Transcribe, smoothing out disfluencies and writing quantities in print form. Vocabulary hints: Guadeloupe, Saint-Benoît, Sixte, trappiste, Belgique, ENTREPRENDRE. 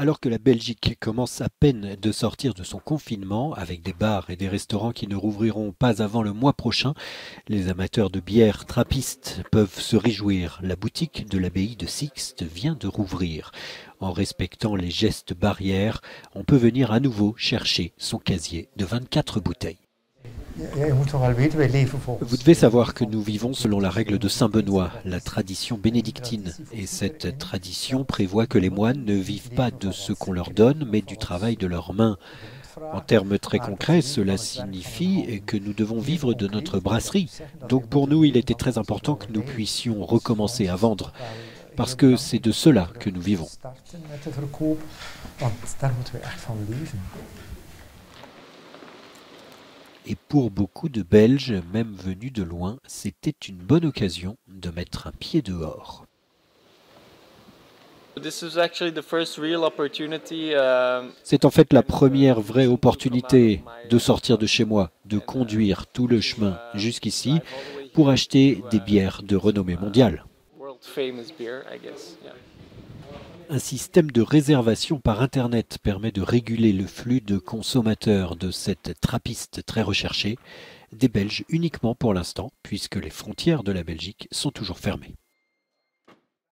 Alors que la Belgique commence à peine de sortir de son confinement, avec des bars et des restaurants qui ne rouvriront pas avant le mois prochain, les amateurs de bière trappistes peuvent se réjouir. La boutique de l'abbaye de Sixte vient de rouvrir. En respectant les gestes barrières, on peut venir à nouveau chercher son casier de 24 bouteilles. Vous devez savoir que nous vivons selon la règle de Saint-Benoît, la tradition bénédictine. Et cette tradition prévoit que les moines ne vivent pas de ce qu'on leur donne, mais du travail de leurs mains. En termes très concrets, cela signifie que nous devons vivre de notre brasserie. Donc pour nous, il était très important que nous puissions recommencer à vendre, parce que c'est de cela que nous vivons. Et pour beaucoup de Belges, même venus de loin, c'était une bonne occasion de mettre un pied dehors. C'est en fait la première vraie opportunité de sortir de chez moi, de conduire tout le chemin jusqu'ici pour acheter des bières de renommée mondiale. Un système de réservation par Internet permet de réguler le flux de consommateurs de cette trappiste très recherchée, des Belges uniquement pour l'instant, puisque les frontières de la Belgique sont toujours fermées.